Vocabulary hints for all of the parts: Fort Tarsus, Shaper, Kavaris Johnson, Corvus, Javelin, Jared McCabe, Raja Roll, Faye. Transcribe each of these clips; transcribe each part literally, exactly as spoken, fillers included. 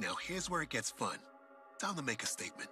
Now here's where it gets fun. Time to make a statement.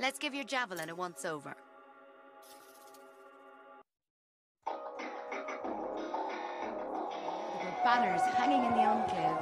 Let's give your javelin a once-over. The banners hanging in the enclave.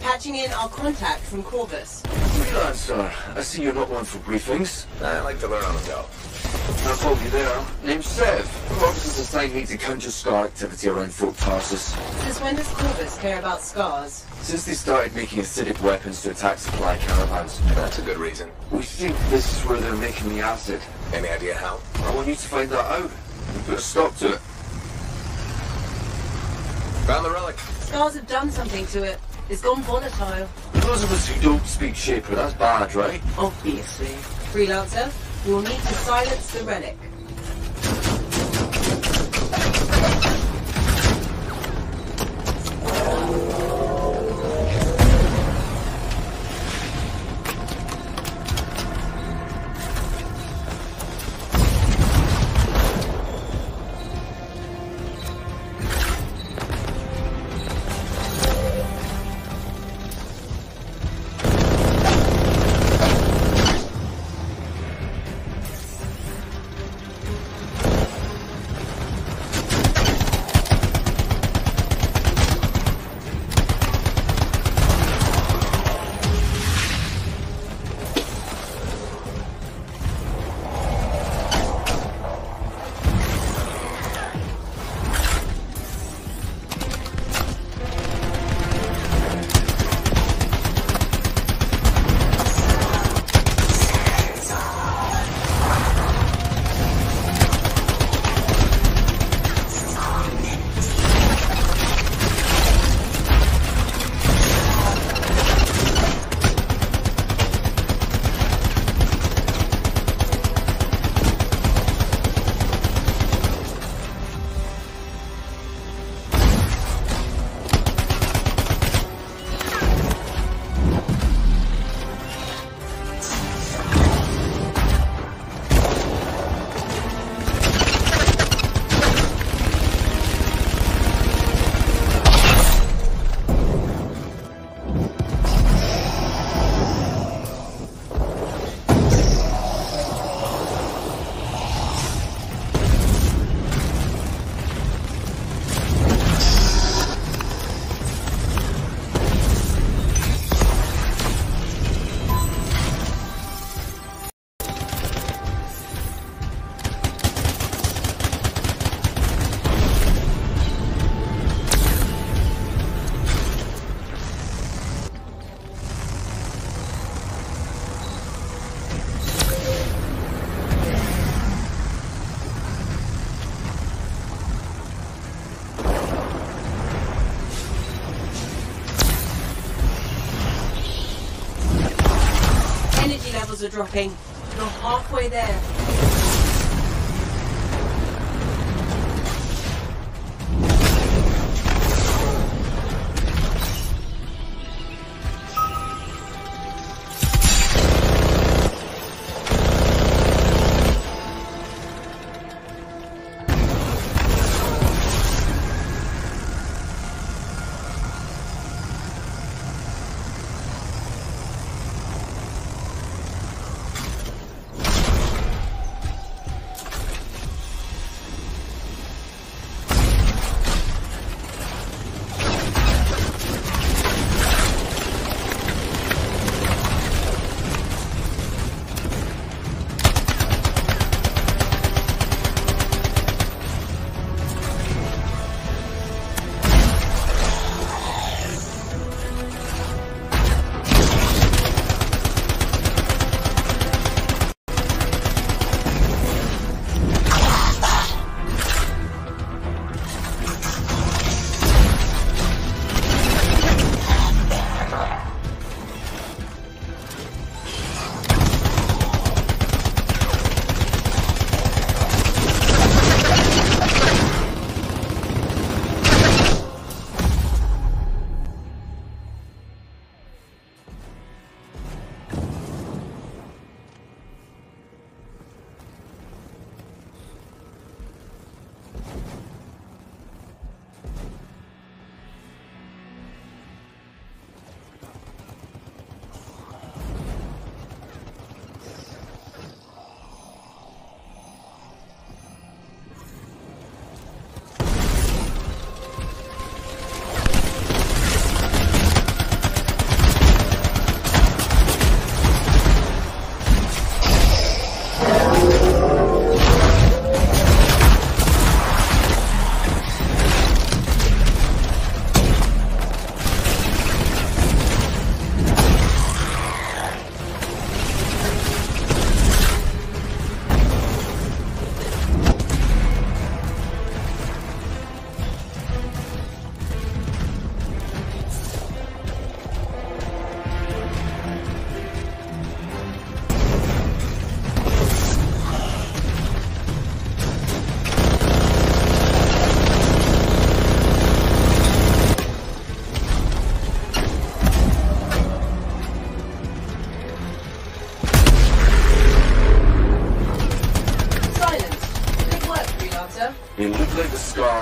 Patching in our contact from Corvus. Sir, sir, I see you're not one for briefings. I like to learn on the go. I'll hold you there. Name's Sev. Corvus has assigned me to conjure scar activity around Fort Tarsus. Since when does Corvus care about scars? Since they started making acidic weapons to attack supply caravans. That's a good reason. We think this is where they're making the acid. Any idea how? I want you to find that out and put a stop to it. Found the relic. Scars have done something to it. It's gone volatile. For those of us who don't speak Shaper, that's bad, right? Obviously. Freelancer, you will need to silence the relic. levels are dropping. You're halfway there.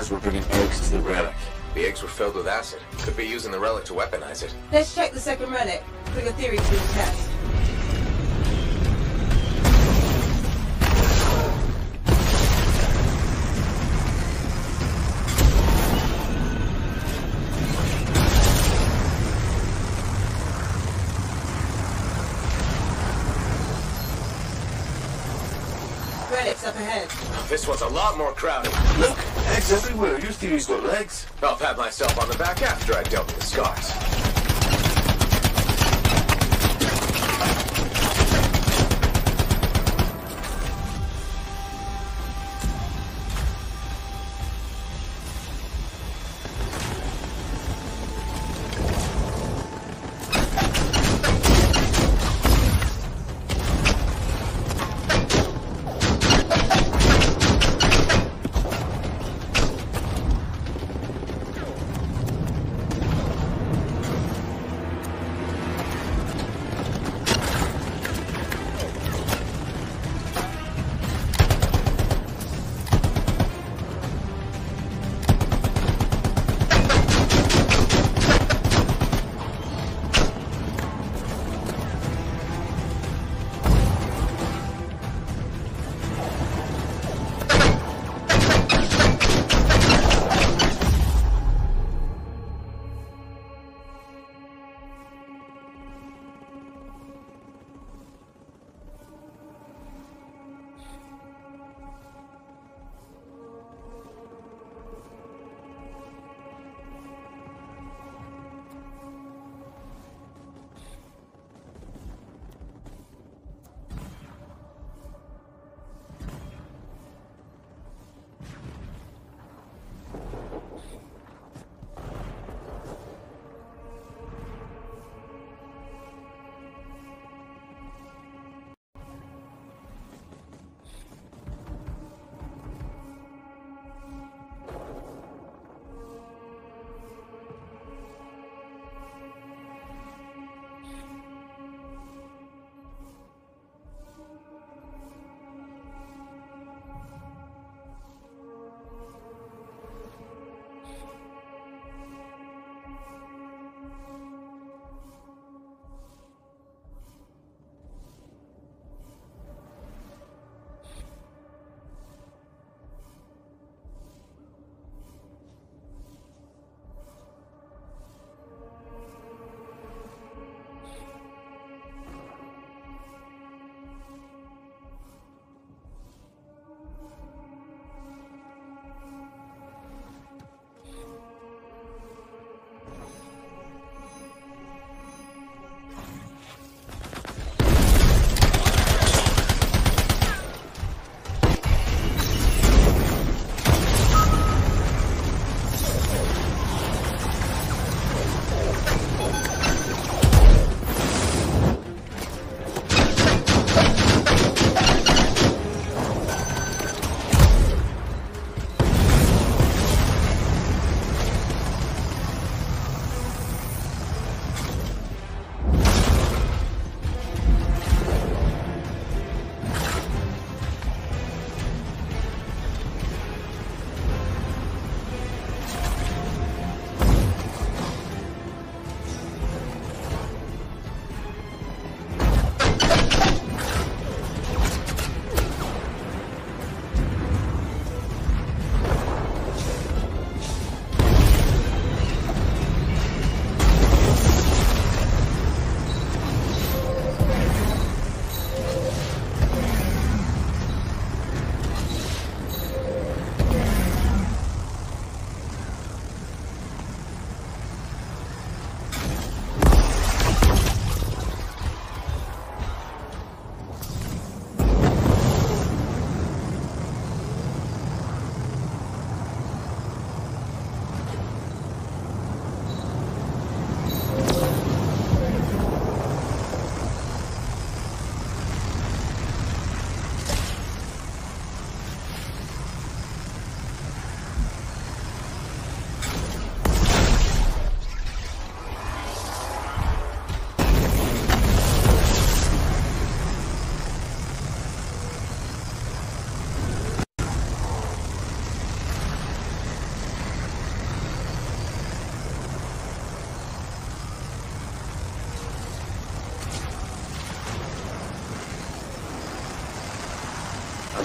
We're bringing eggs to the relic. The eggs were filled with acid. Could be using the relic to weaponize it. Let's check the second relic. Put a theory to the test. Relic's up ahead. This one's a lot more crowded. Look! Eggs everywhere. Your theory's got legs. I'll pat myself on the back after I dealt with the scars.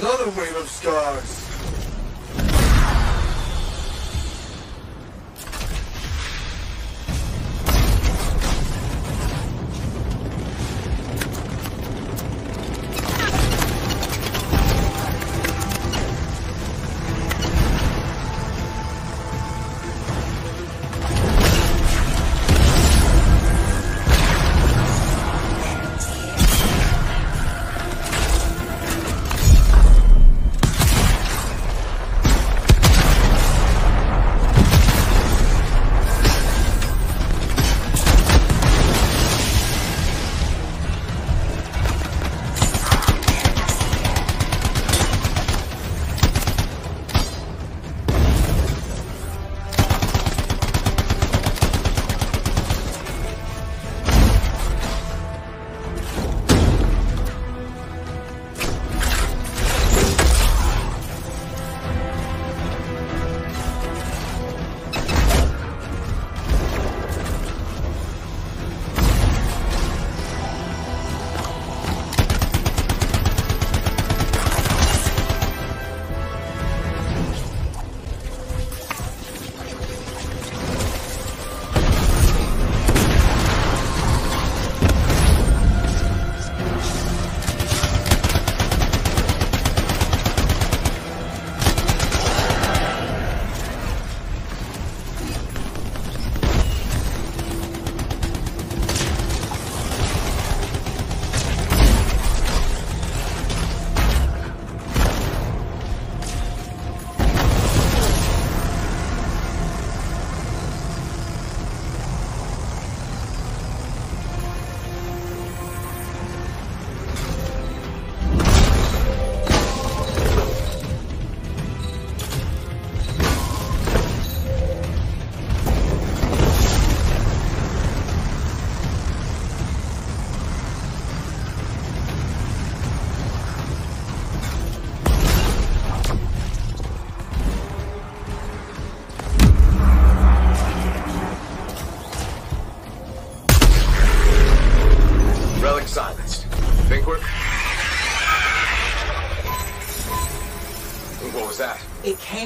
Another wave of scars!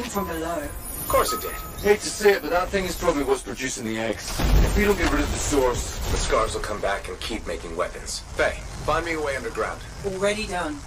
From below. Of course it did. Hate to say it, but that thing is probably what's producing the eggs. If we don't get rid of the source, the scars will come back and keep making weapons. Faye, find me a way underground. Already done.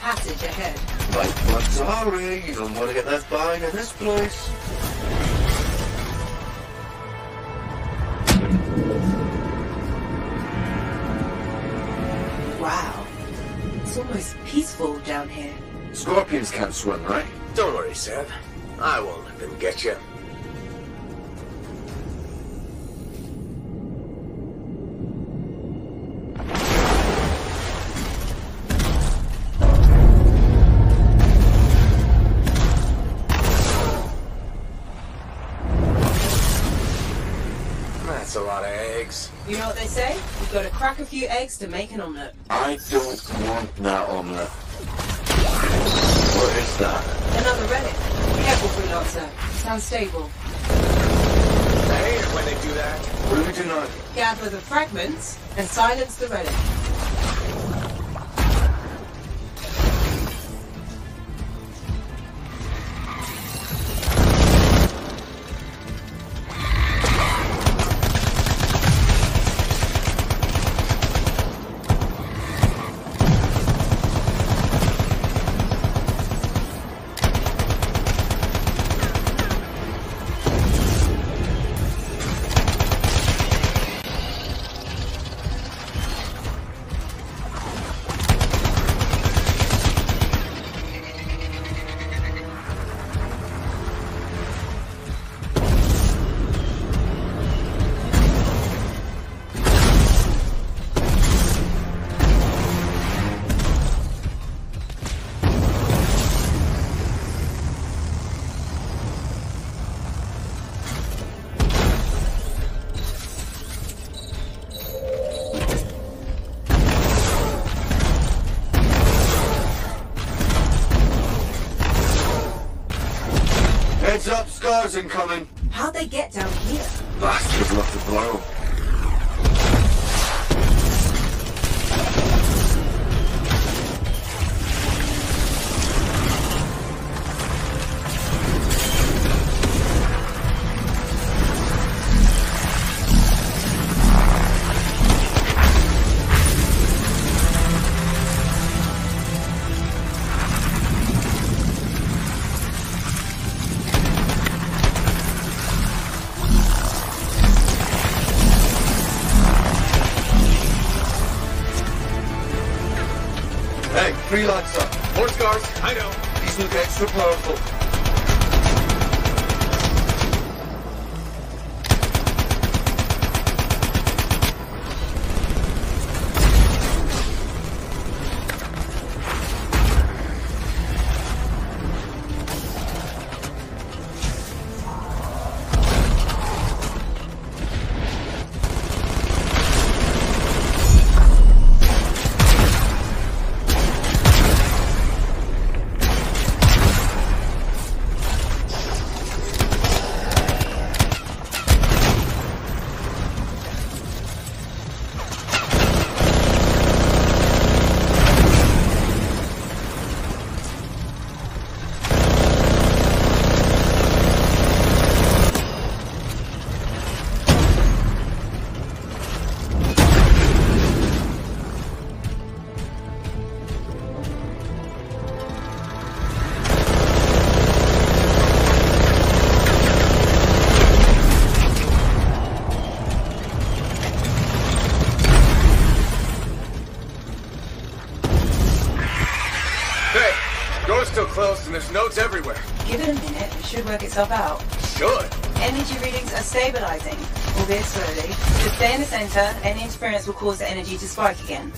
Passage ahead. Right, but sorry, you don't want to get left behind in this place. Wow, it's almost peaceful down here. Scorpions can't swim, right? Don't worry, Sam. I won't let them get you. eggs. You know what they say? You've got to crack a few eggs to make an omelette. I don't want that omelette. What is that? Another relic. Careful, freelancer. Sounds stable. I hate it when they do that. What do we do now? Gather the fragments and silence the relic. Incoming. How'd they get down here? Bastards left the blow. Freelancer. More scars. I know. These look extra powerful. There's nodes everywhere. Give it a minute, it should work itself out. Should? Energy readings are stabilizing, albeit slowly. Just stay in the center, any interference will cause the energy to spike again.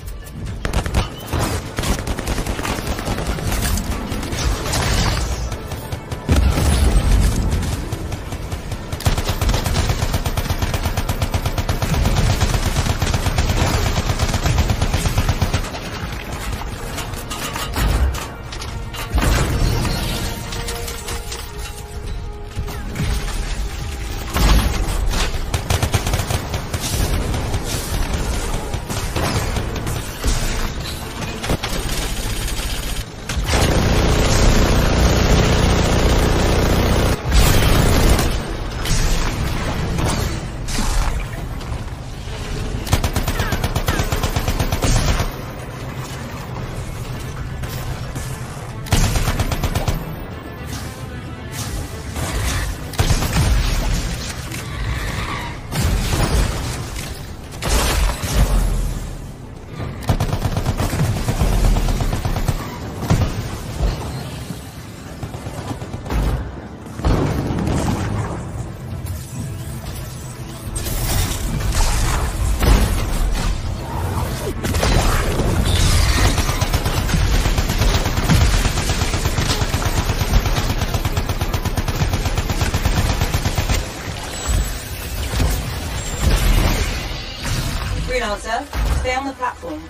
Stay on the platform.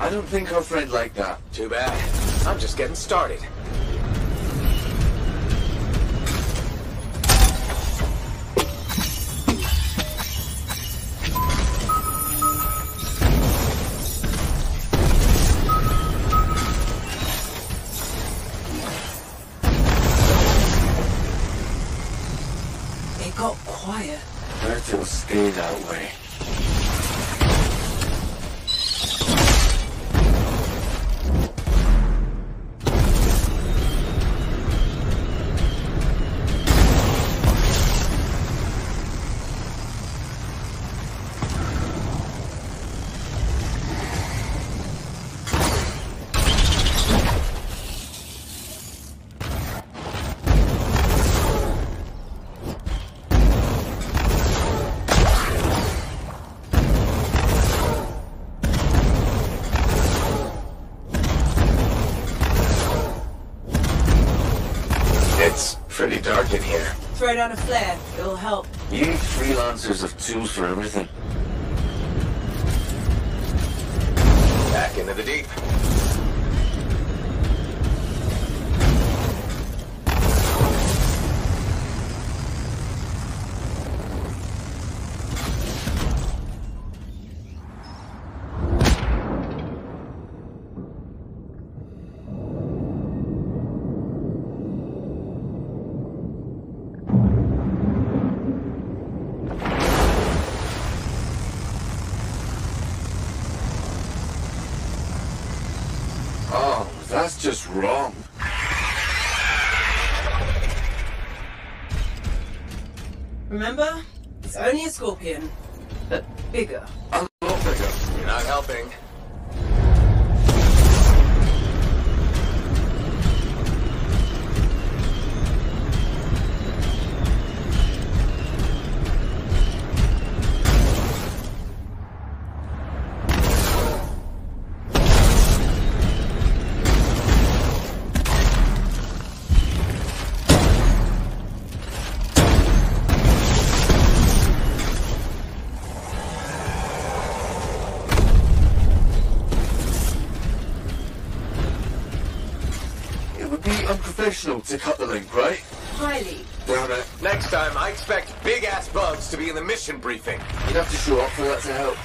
I don't think her friend liked that. Too bad. I'm just getting started. It got quiet. Let it stay that way. Throw down a flare, it'll help. You need freelancers of tools for everything. Back into the deep. That's just wrong. Remember, it's only a scorpion, but bigger. A lot bigger. You're not helping. To cut the link, right? Highly. Damn it. Next time, I expect big-ass bugs to be in the mission briefing. You'd have to show up for that to help.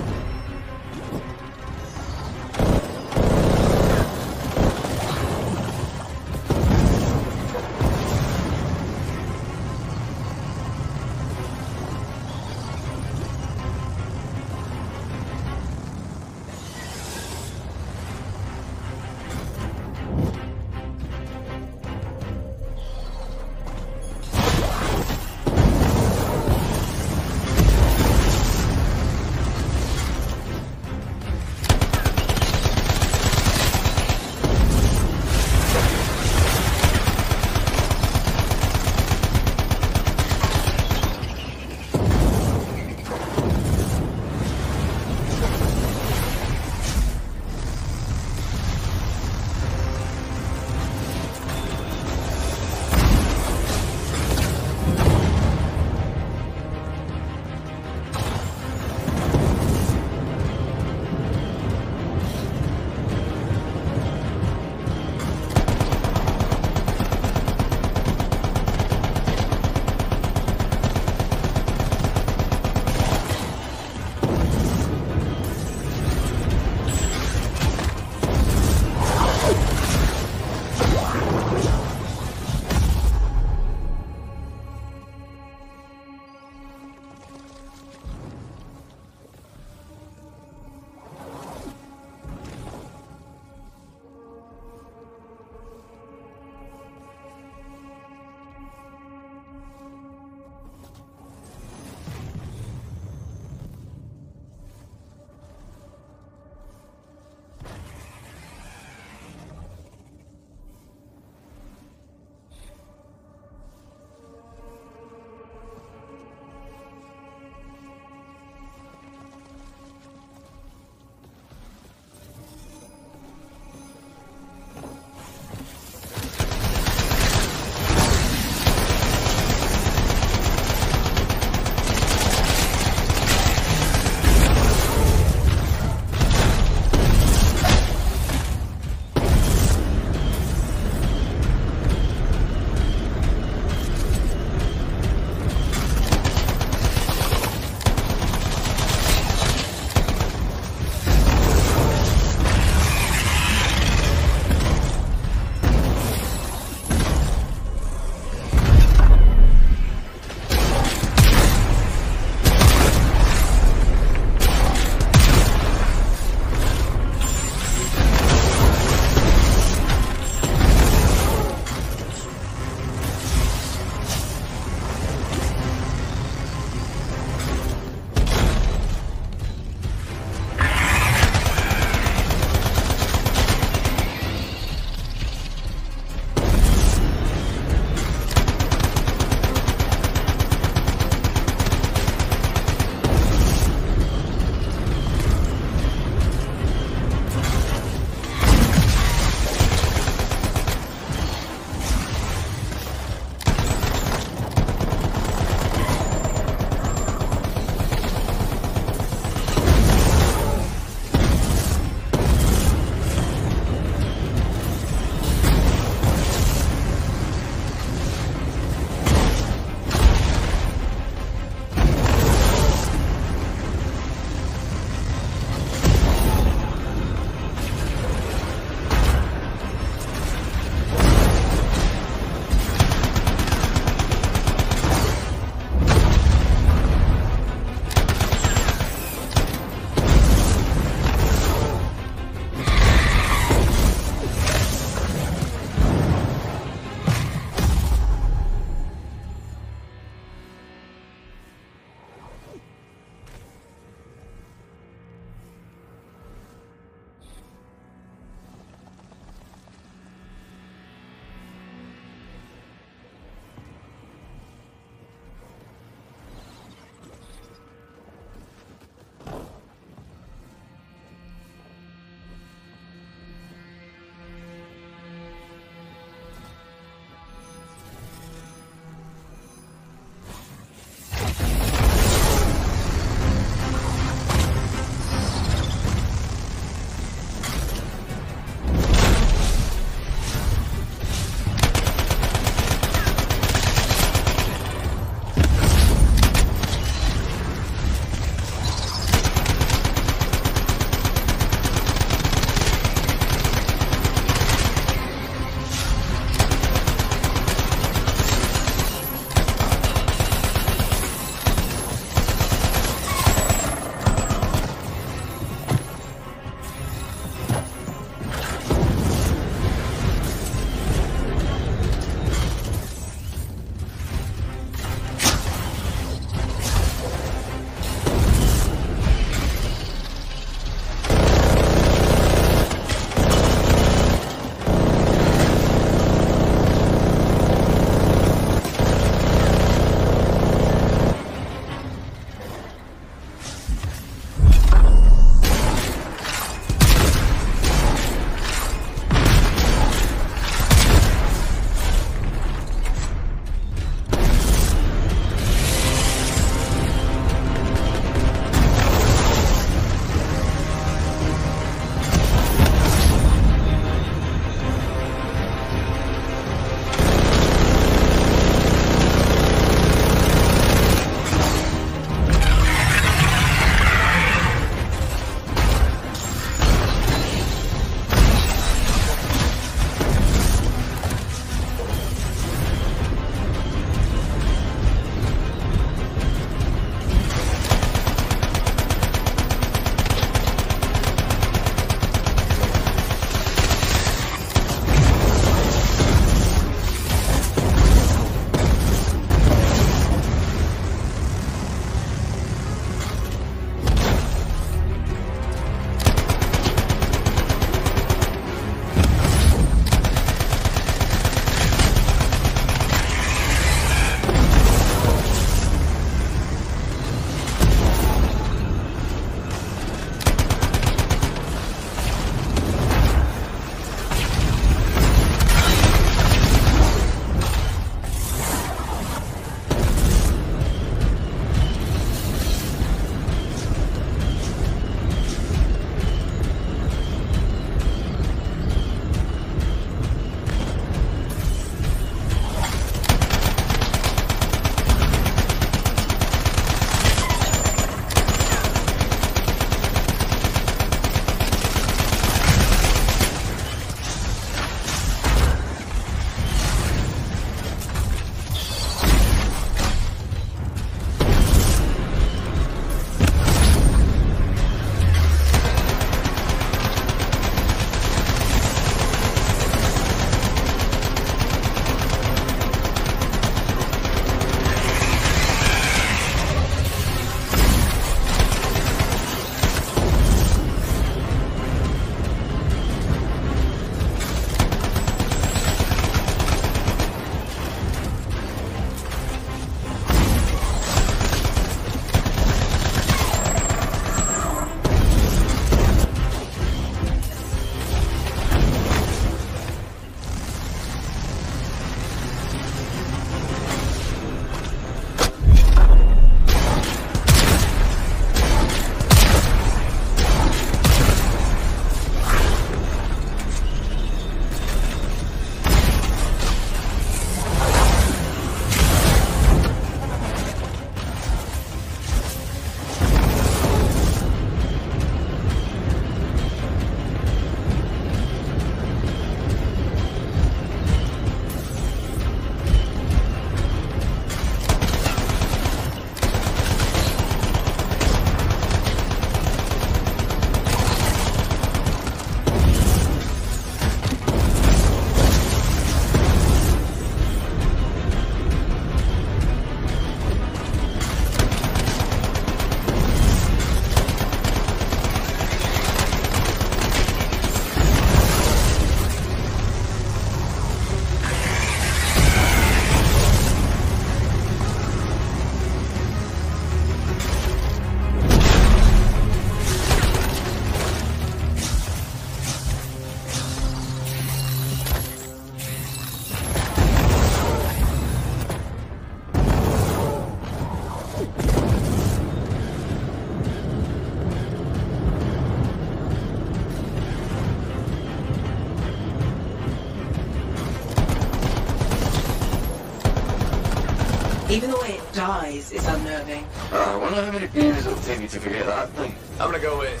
dies is unnerving. Uh, I wonder how many beers it'll take me to forget that thing. I'm gonna go with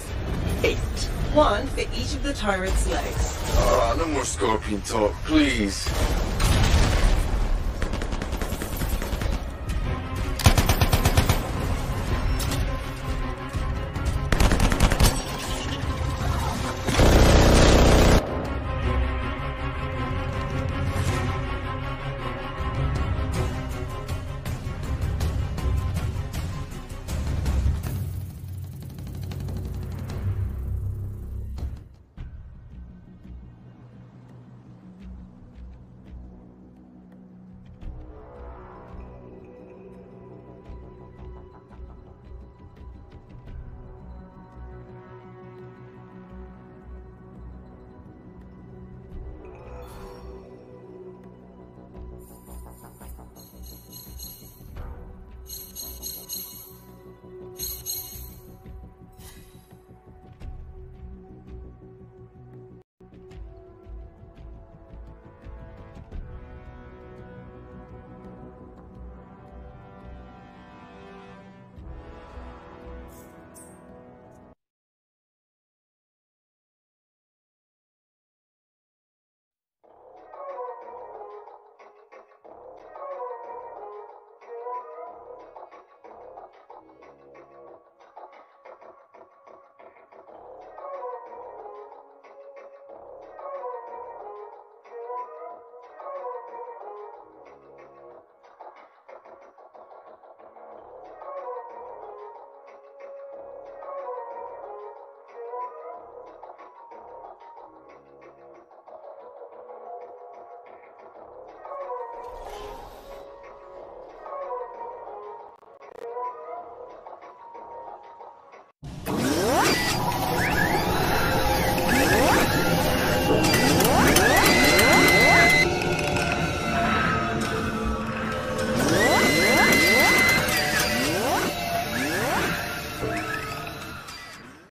eight. One for each of the tyrant's legs. Alright, uh, no more scorpion talk, please.